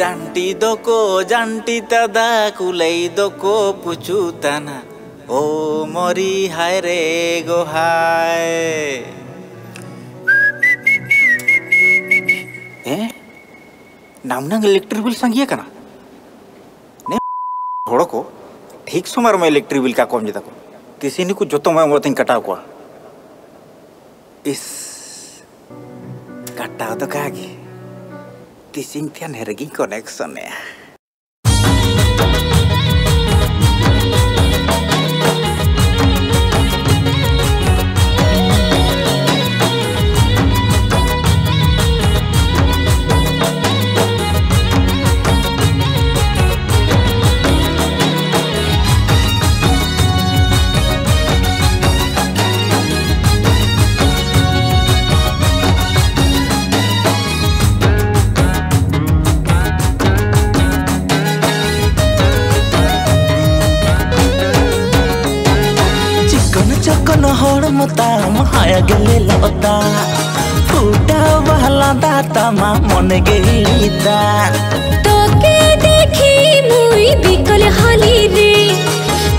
जंटी दोको जंटी तदा कुलई दोको पुचुताना ओ मोरी हाय रे गो हाय। नामना इलेक्ट्रिक बिल संगिया कना ने थोड़ा को ठीक समय में इलेक्ट्रिक बिल का कम जेता को तीसिनी को जोतो मैं मोरतिन कटाव को इस कटाव तो कागी तीसिन त्यान हेरगी कनेक्शन है। फूटा वाला दाता मां मन गई दा तो के देखी मुई बिकल हाली रे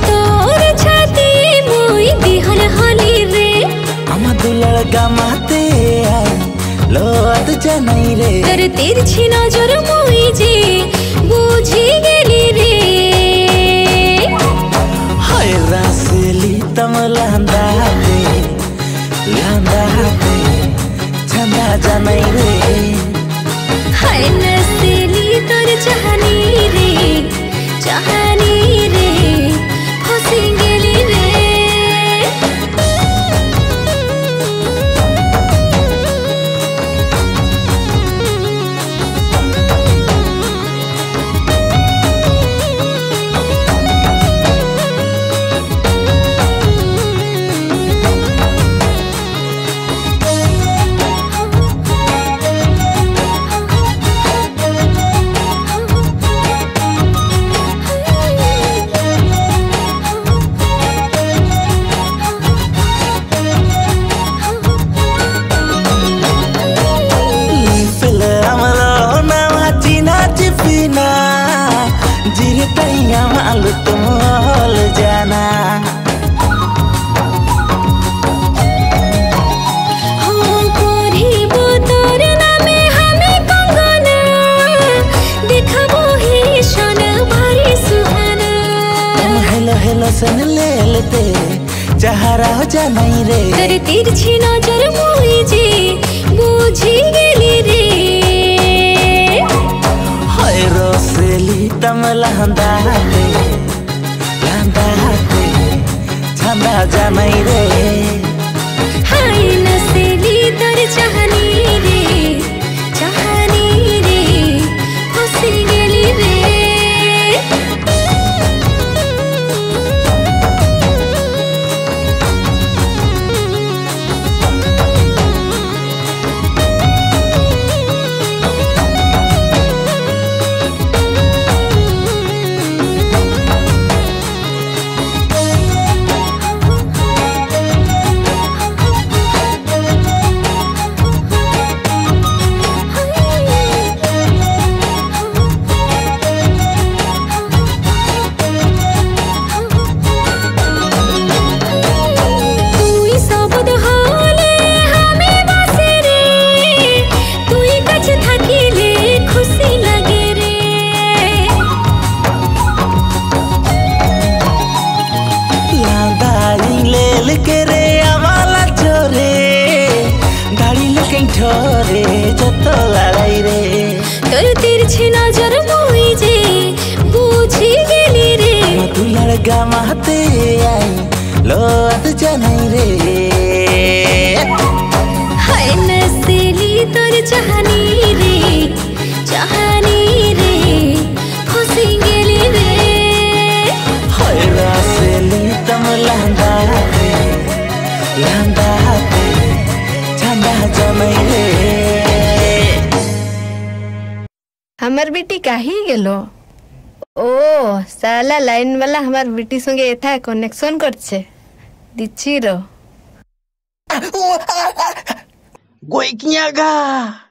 तोर छाती मुई बिहल हाली रे हम दुलड़ गमाते आई लोत जनई रे तेरे तिरछी नजर मुई जे बुझी गेली रे हाय रासली तमला नहीं रे हाय नसीली तोर चाहनी रे फसी गेली रे लाइन वाला हमार बेटी संगे एथा कनेक्शन करछे दिछि रो गोइकिया गा।